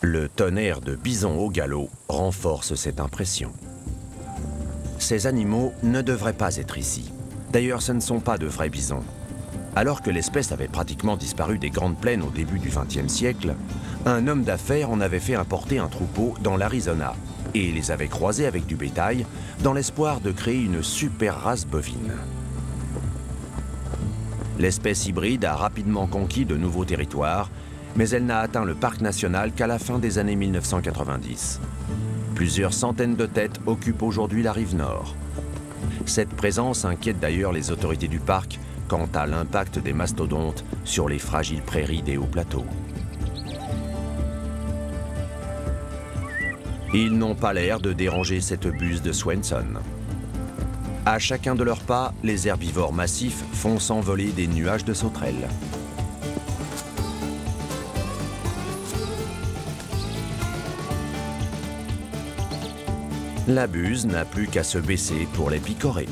Le tonnerre de bison au galop renforce cette impression. Ces animaux ne devraient pas être ici. D'ailleurs, ce ne sont pas de vrais bisons. Alors que l'espèce avait pratiquement disparu des grandes plaines au début du XXe siècle, un homme d'affaires en avait fait importer un troupeau dans l'Arizona et les avait croisés avec du bétail dans l'espoir de créer une super race bovine. L'espèce hybride a rapidement conquis de nouveaux territoires, mais elle n'a atteint le parc national qu'à la fin des années 1990. Plusieurs centaines de têtes occupent aujourd'hui la rive nord. Cette présence inquiète d'ailleurs les autorités du parc quant à l'impact des mastodontes sur les fragiles prairies des hauts plateaux. Ils n'ont pas l'air de déranger cette buse de Swenson. À chacun de leurs pas, les herbivores massifs font s'envoler des nuages de sauterelles. La buse n'a plus qu'à se baisser pour les picorer.